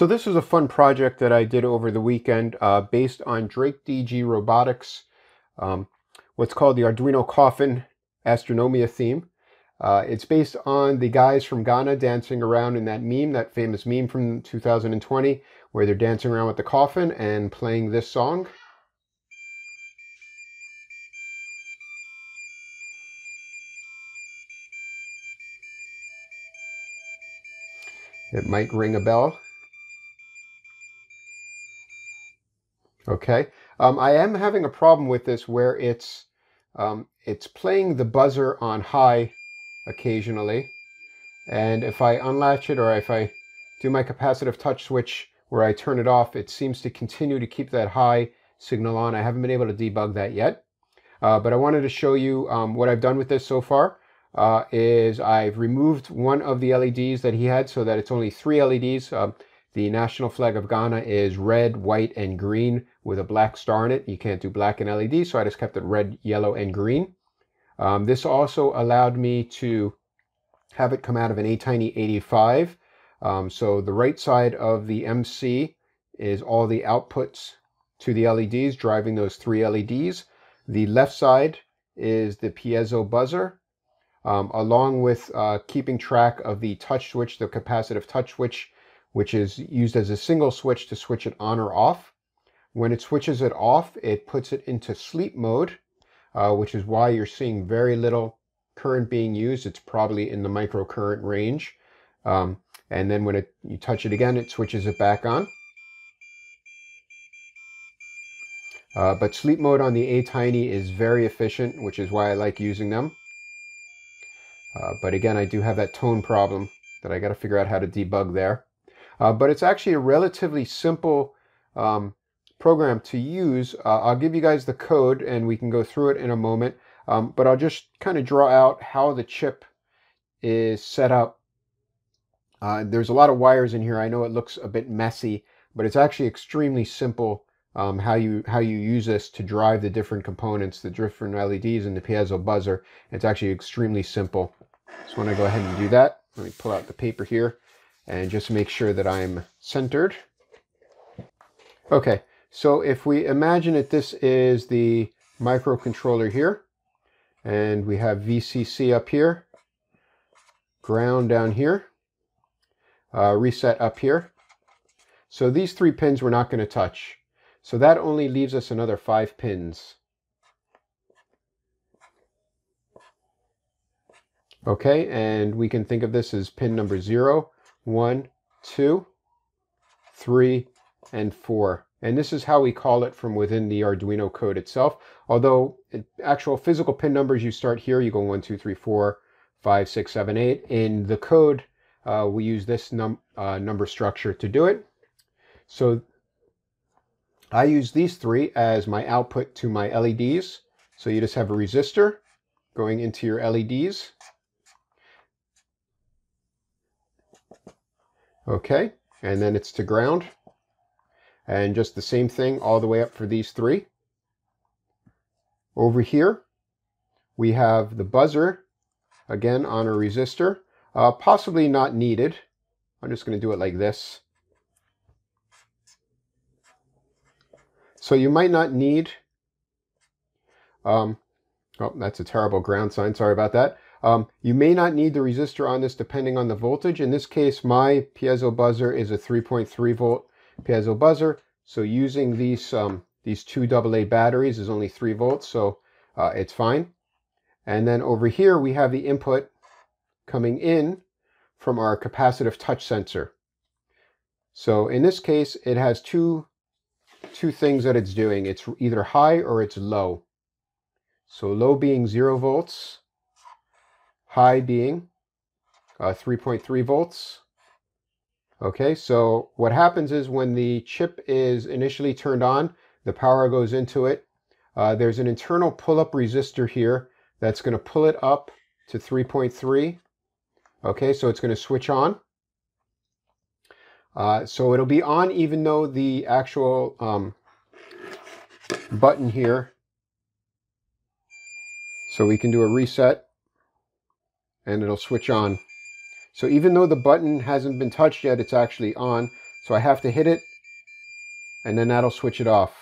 So this is a fun project that I did over the weekend based on DrakerDG Robotics, what's called the Arduino Coffin Astronomia theme. It's based on the guys from Ghana dancing around in that meme, that famous meme from 2020, where they're dancing around with the coffin and playing this song. It might ring a bell. Okay, I am having a problem with this where it's playing the buzzer on high occasionally, and if I unlatch it or if I do my capacitive touch switch where I turn it off, it seems to continue to keep that high signal on. I haven't been able to debug that yet, but I wanted to show you what I've done with this so far. Is I've removed one of the LEDs that he had so that it's only 3 LEDs. The national flag of Ghana is red, white, and green with a black star in it. You can't do black and LED, so I just kept it red, yellow, and green. This also allowed me to have it come out of an ATtiny85. So the right side of the MC is all the outputs to the LEDs, driving those 3 LEDs. The left side is the piezo buzzer. Along with keeping track of the touch switch, the capacitive touch switch, which is used as a single switch to switch it on or off. When it switches it off, it puts it into sleep mode, which is why you're seeing very little current being used. It's probably in the microcurrent range. And then when you touch it again, it switches it back on. But sleep mode on the ATtiny is very efficient, which is why I like using them. But again, I do have that tone problem that I got to figure out how to debug there. But it's actually a relatively simple program to use. I'll give you guys the code and we can go through it in a moment. But I'll just kind of draw out how the chip is set up. There's a lot of wires in here. I know it looks a bit messy, but it's actually extremely simple how you use this to drive the different components, the different LEDs and the piezo buzzer. It's actually extremely simple. Just want to go ahead and do that. Let me pull out the paper here and just make sure that I'm centered. Okay, so if we imagine that this is the microcontroller here, and we have VCC up here, ground down here, reset up here. So these 3 pins we're not going to touch. So that only leaves us another 5 pins. Okay, and we can think of this as pin number 0, 1, 2, 3, and 4. And this is how we call it from within the Arduino code itself. Although actual physical pin numbers, you start here, you go 1, 2, 3, 4, 5, 6, 7, 8. In the code, we use this number structure to do it. So I use these 3 as my output to my LEDs. So you just have a resistor going into your LEDs. Okay, and then it's to ground. And just the same thing all the way up for these 3. Over here, we have the buzzer, again on a resistor, possibly not needed. I'm just going to do it like this. So you might not need, oh, that's a terrible ground sign, sorry about that. You may not need the resistor on this depending on the voltage. In this case, my piezo buzzer is a 3.3 volt piezo buzzer. So using these 2 AA batteries is only 3 volts, so it's fine. And then over here, we have the input coming in from our capacitive touch sensor. So in this case, it has two things that it's doing. It's either high or it's low. So low being 0 volts, high being 3.3 volts. Okay, so what happens is when the chip is initially turned on, the power goes into it. There's an internal pull-up resistor here that's going to pull it up to 3.3. Okay, so it's going to switch on. So it'll be on even though the actual button here, so we can do a reset and it'll switch on. So even though the button hasn't been touched yet, it's actually on. So I have to hit it, and then that'll switch it off.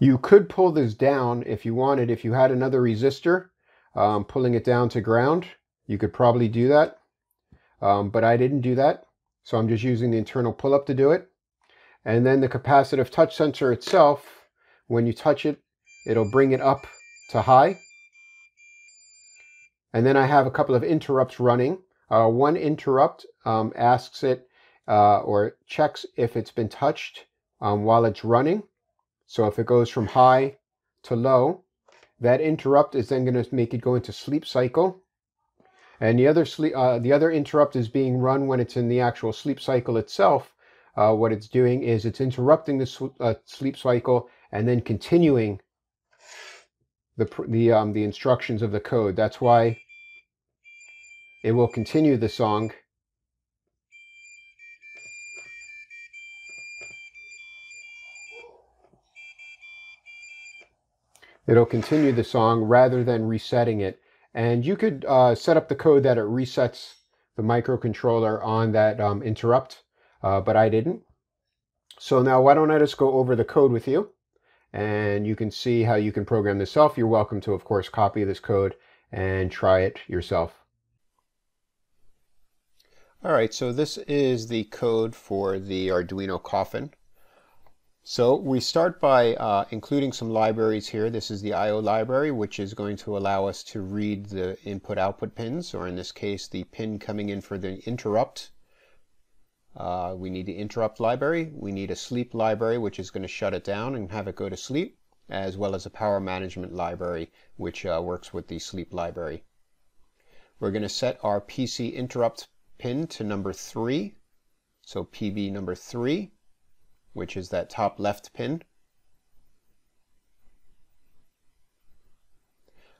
You could pull this down if you wanted. If you had another resistor, pulling it down to ground, you could probably do that. But I didn't do that, so I'm just using the internal pull-up to do it. And then the capacitive touch sensor itself, when you touch it, it'll bring it up to high. And then I have a couple of interrupts running. One interrupt asks it or checks if it's been touched while it's running. So if it goes from high to low, that interrupt is then going to make it go into sleep cycle. And the other interrupt is being run when it's in the actual sleep cycle itself. What it's doing is it's interrupting the sleep cycle and then continuing the instructions of the code. That's why it will continue the song. It'll continue the song rather than resetting it. And you could set up the code that it resets the microcontroller on that interrupt, but I didn't. So now why don't I just go over the code with you, and you can see how you can program this yourself. You're welcome to, of course, copy this code and try it yourself. All right, so this is the code for the Arduino Coffin. So we start by including some libraries here. This is the I/O library, which is going to allow us to read the input-output pins, or in this case, the pin coming in for the interrupt. We need the interrupt library. We need a sleep library, which is going to shut it down and have it go to sleep, as well as a power management library, which works with the sleep library. We're going to set our PC interrupt pin to number 3, so PB number 3, which is that top left pin.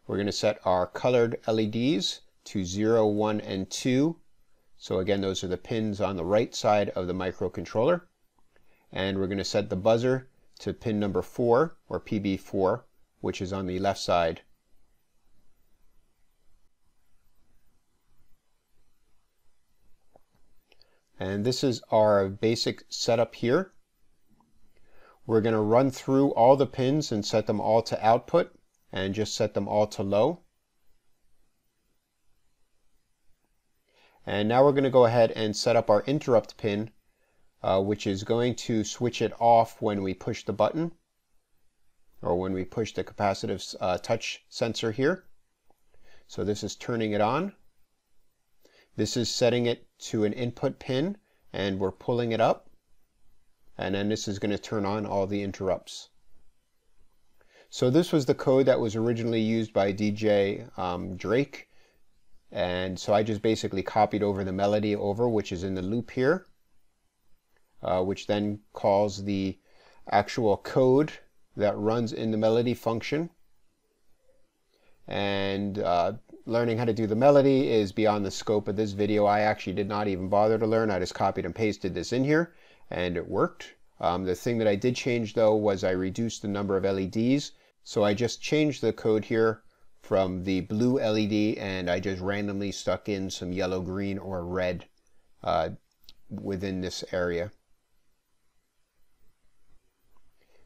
We're going to set our colored LEDs to 0, 1, and 2. So again, those are the pins on the right side of the microcontroller. And we're going to set the buzzer to pin number 4, or PB4, which is on the left side. And this is our basic setup here. We're going to run through all the pins and set them all to output, and just set them all to low. And now we're going to go ahead and set up our interrupt pin, which is going to switch it off when we push the button, or when we push the capacitive touch sensor here. So this is turning it on. This is setting it to an input pin, and we're pulling it up. And then this is going to turn on all the interrupts. So this was the code that was originally used by DJ Drake. And so I just basically copied over the melody over, which is in the loop here, which then calls the actual code that runs in the melody function. And learning how to do the melody is beyond the scope of this video. I actually did not even bother to learn. I just copied and pasted this in here, and it worked. The thing that I did change, though, was I reduced the number of LEDs. So I just changed the code here from the blue LED, and I just randomly stuck in some yellow, green, or red within this area.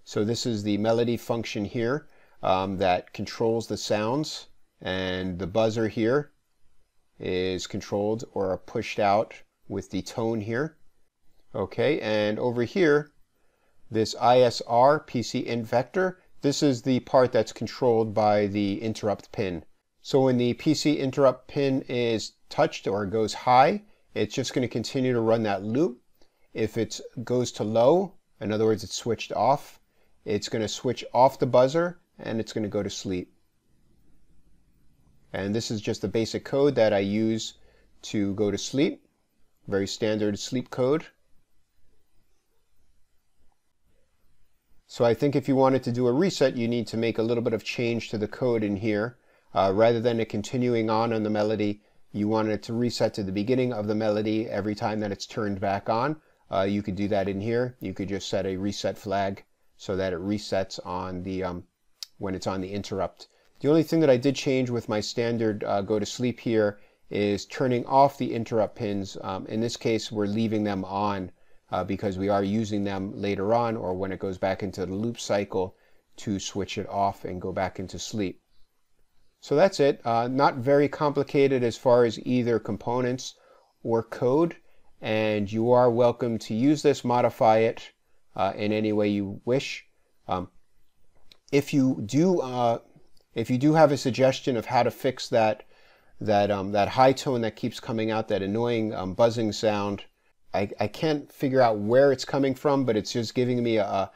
So this is the melody function here that controls the sounds, and the buzzer here is controlled or pushed out with the tone here. Okay, and over here, this ISR PC Int Vector, this is the part that's controlled by the interrupt pin. So when the PC interrupt pin is touched or goes high, it's just going to continue to run that loop. If it goes to low, in other words, it's switched off, it's going to switch off the buzzer, and it's going to go to sleep. And this is just the basic code that I use to go to sleep. Very standard sleep code. So I think if you wanted to do a reset, you need to make a little bit of change to the code in here. Rather than it continuing on the melody, you want it to reset to the beginning of the melody every time that it's turned back on. You could do that in here. You could just set a reset flag so that it resets on the when it's on the interrupt. The only thing that I did change with my standard go to sleep here is turning off the interrupt pins. In this case, we're leaving them on because we are using them later on, or when it goes back into the loop cycle, to switch it off and go back into sleep. So that's it. Not very complicated as far as either components or code, and you are welcome to use this, modify it in any way you wish. If you do have a suggestion of how to fix that high tone that keeps coming out, that annoying buzzing sound, I can't figure out where it's coming from, but it's just giving me a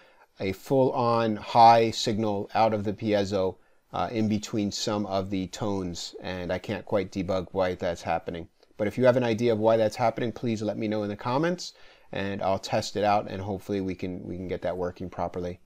full-on high signal out of the piezo in between some of the tones, and I can't quite debug why that's happening. But if you have an idea of why that's happening, please let me know in the comments, and I'll test it out, and hopefully we can get that working properly.